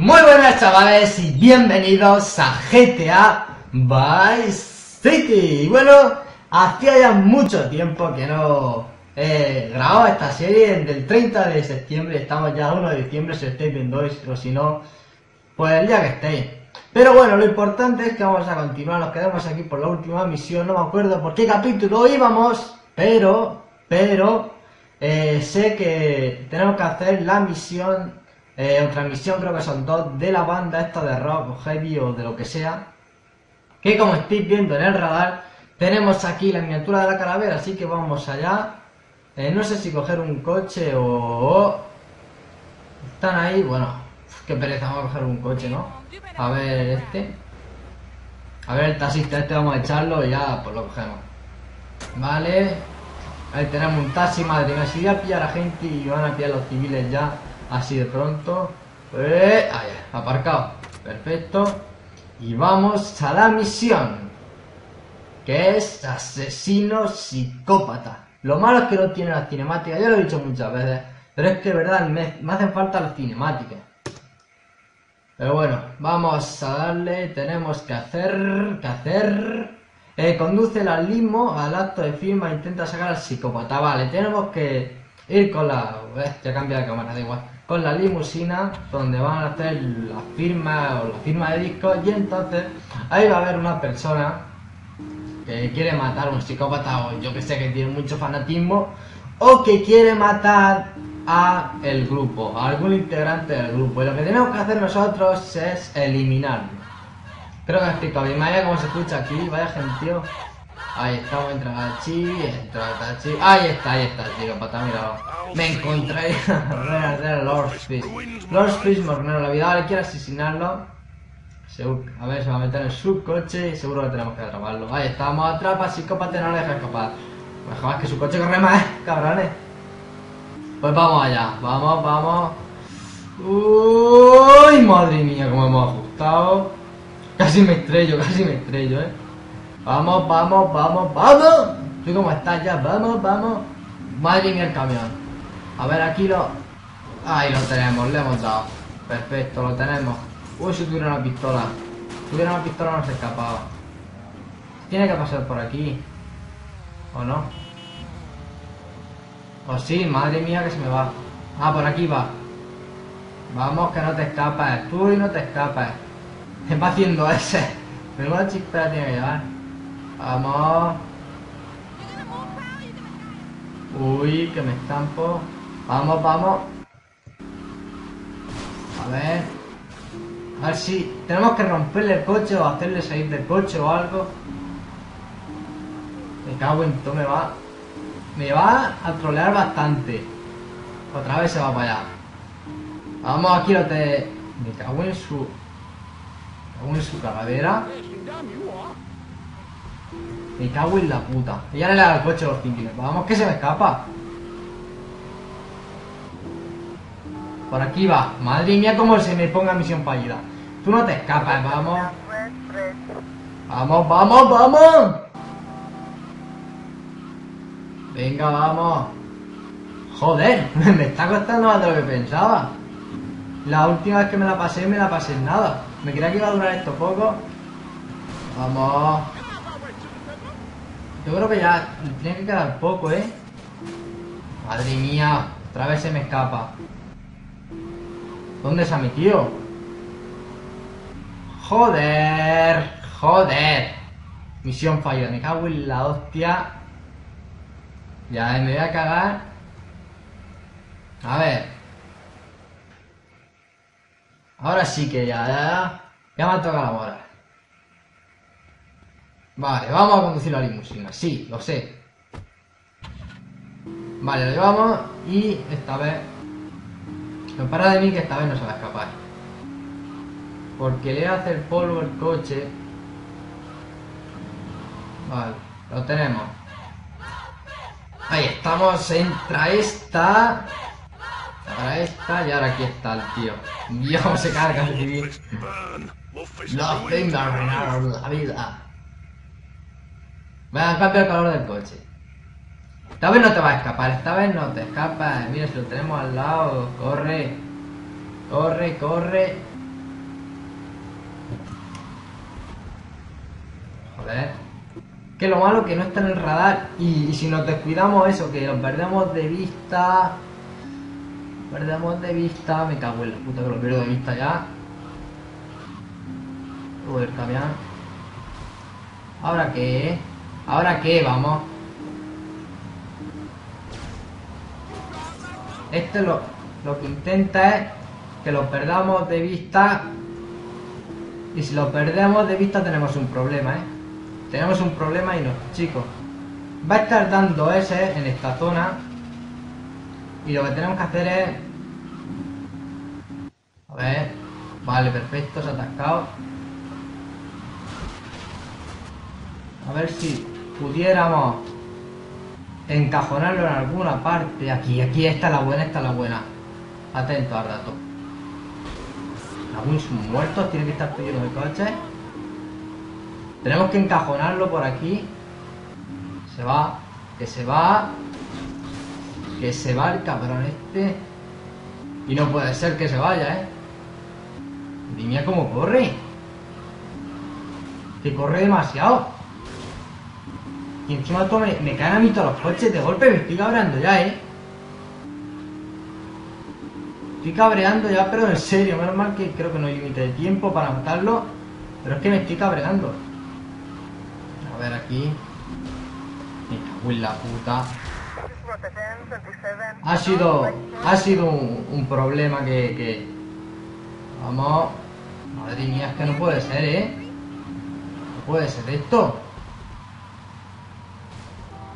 Muy buenas chavales y bienvenidos a GTA Vice City. Y bueno, hacía ya mucho tiempo que no grababa esta serie. Desde el 30 de septiembre, estamos ya a 1 de diciembre, si estáis viendo hoy, o si no, pues el día que estéis. Pero bueno, lo importante es que vamos a continuar, nos quedamos aquí por la última misión, no me acuerdo por qué capítulo íbamos, pero sé que tenemos que hacer la misión. Otra misión, creo que son dos, de la banda esta de rock, heavy o de lo que sea, que como estáis viendo en el radar, tenemos aquí la miniatura de la calavera, así que vamos allá. No sé si coger un coche o... Están ahí, bueno, qué pereza, vamos a coger un coche, ¿no? A ver este. A ver el taxista este, vamos a echarlo y ya pues lo cogemos. Vale. Ahí tenemos un taxi, madre mía, si voy a pillar a gente y van a pillar a los civiles ya. Así de pronto, ahí, aparcado, perfecto. Y vamos a la misión, que es asesino psicópata. Lo malo es que no tiene las cinemáticas, ya lo he dicho muchas veces, pero es que de verdad me hacen falta las cinemáticas. Pero bueno, vamos a darle, tenemos que hacer, conduce la limo al acto de firma e intenta sacar al psicópata. Vale, tenemos que ir con la... ya cambia de cámara, da igual. Con la limusina, donde van a hacer la firma o la firma de disco, y entonces ahí va a haber una persona que quiere matar a un psicópata, o yo que sé, que tiene mucho fanatismo, o que quiere matar a el grupo, a algún integrante del grupo, y lo que tenemos que hacer nosotros es eliminarlo. Creo que he explicado bien, vaya como se escucha aquí, vaya gentío. Ahí estamos, entra Gachi, ahí está el psicópata, mira. Me encontré a Lord Fish Mornero, la vida, vale, quiere asesinarlo. A ver, se va a meter en su coche y seguro que tenemos que atraparlo. Ahí estamos, atrapa psicópata, no le deja escapar. Pues jamás, que su coche corre más, cabrones. Pues vamos allá, vamos. Uy, madre mía, como hemos ajustado. Casi me estrello, Vamos. Tú como estás ya, vamos. Madre mía el camión. A ver, aquí lo... Ahí lo tenemos, le hemos dado. Perfecto, lo tenemos. Uy, si tuviera una pistola. Si tuviera una pistola no se escapaba. Tiene que pasar por aquí. ¿O no? O sí, madre mía que se me va. Ah, por aquí va. Vamos, que no te escapes. Tú y no te escapes. Te va haciendo ese. Menuda chispera tiene que llevar. Vamos. Uy, que me estampo. Vamos. A ver si tenemos que romperle el coche o hacerle salir del coche o algo. Me cago en todo, me va a trolear bastante. Otra vez se va para allá. Vamos, aquí lo te... Me cago en su calavera. Me cago en la puta. Y ahora le da el coche a los civiles. Vamos, que se me escapa. Por aquí va. Madre mía, como se me ponga misión fallida. Tú no te escapas, vamos. Vamos. Venga, vamos. Joder, me está costando más de lo que pensaba. La última vez que me la pasé en nada. Me creía que iba a durar esto poco. Vamos. Yo creo que ya tiene que quedar poco, ¿eh? Madre mía, otra vez se me escapa. ¿Dónde se ha metido? Joder. Misión fallida, me cago en la hostia. Ya, me voy a cagar. A ver. Ahora sí que ya me ha tocado la moral. Vale, vamos a conducir la limusina, sí, lo sé. Vale, lo llevamos y esta vez... No para de mí que esta vez no se va a escapar. Porque le hace el polvo el coche. Vale, lo tenemos. Ahí estamos, entra esta. Ahora esta y ahora aquí está el tío. Dios, cómo se carga el civil. No tengo arruinar la vida. Voy a cambiar el color del coche. Esta vez no te va a escapar, esta vez no te escapas. Mira, si lo tenemos al lado. Corre. psicópata, ¿eh? Que lo malo que no está en el radar y si nos descuidamos eso, que lo perdemos de vista, me cago en la puta que lo pierdo de vista ya. Poder cambiar. ¿Ahora qué? ¿Ahora qué? Vamos. Este lo que intenta es que lo perdamos de vista. Y si lo perdemos de vista tenemos un problema, ¿eh? Tenemos un problema y no, chicos. Va a estar dando ese en esta zona. Y lo que tenemos que hacer es... A ver... Vale, perfecto, se ha atascado. A ver si pudiéramos encajonarlo en alguna parte. Aquí, esta es la buena. Atento al dato. Algunos muertos, tiene que estar pidiendo el coche. Tenemos que encajonarlo por aquí. Se va, que se va. Que se va el cabrón este. Y no puede ser que se vaya, ¿eh? Y mira cómo corre. Que corre demasiado. Y encima todo me caen a mí todos los coches. De golpe me estoy cabreando ya, ¿eh? Estoy cabreando ya, pero en serio. Menos mal que creo que no hay límite de tiempo para matarlo. Pero es que me estoy cabreando. A ver aquí. Me cago en la puta. Ha sido un problema que... Vamos. Madre mía, es que no puede ser, ¿eh? No puede ser esto.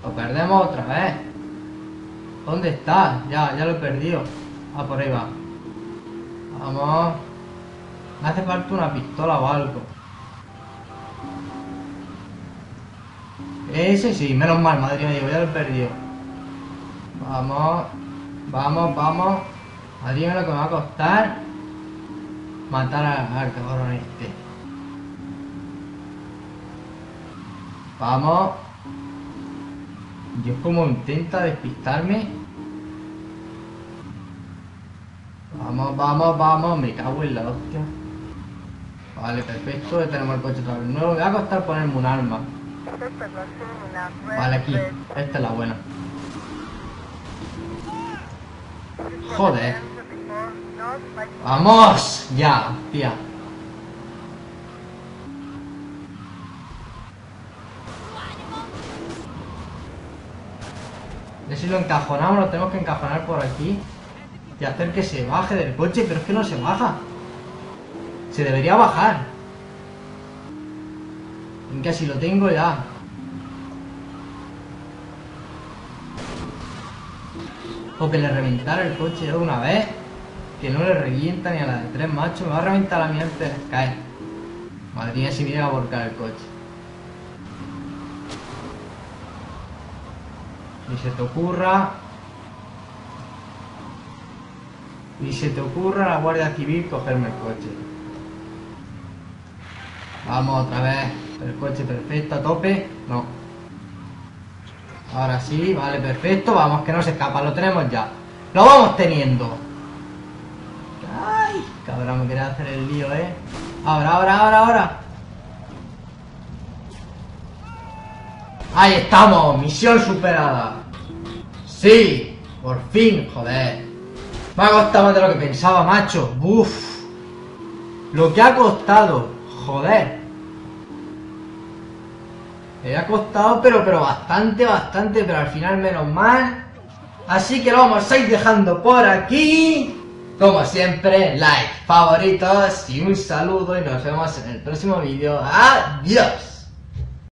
Lo perdemos otra vez. ¿Dónde está? Ya lo he perdido. Ah, por ahí va. Vamos. Me hace falta una pistola o algo. Ese sí, menos mal, madre mía, ya lo he perdido. Vamos, vamos, vamos. Madre mía, lo que me va a costar matar al cabrón este. Vamos. Dios, como intenta despistarme. Vamos, vamos, vamos. Me cago en la hostia. Vale, perfecto. Ya tenemos el coche otra vez nuevo. Me va a costar ponerme un arma. Vale, aquí. Esta es la buena. Joder. ¡Vamos! Ya, tía. Ya si lo encajonamos, lo tenemos que encajonar por aquí. Y hacer que se baje del coche, pero es que no se baja. Se debería bajar. Casi lo tengo ya. O que le reventara el coche ya de una vez. Que no le revienta ni a la de tres, macho. Me va a reventar a mí antes de caer. Madre mía, si me llega a volcar el coche. Ni se te ocurra a la Guardia Civil cogerme el coche. Vamos otra vez. El coche perfecto, a tope. No. Ahora sí, vale, perfecto. Vamos, que no se escapa, lo tenemos ya. Lo vamos teniendo. Ay, cabrón, me quería hacer el lío, ¿eh? Ahora. Ahí estamos, misión superada. Sí, por fin, joder. Me ha costado más de lo que pensaba, macho. Uff. Lo que ha costado, joder. Me ha costado, pero bastante, pero al final menos mal. Así que lo vamos a ir dejando por aquí. Como siempre, like, favoritos y un saludo y nos vemos en el próximo vídeo. ¡Adiós!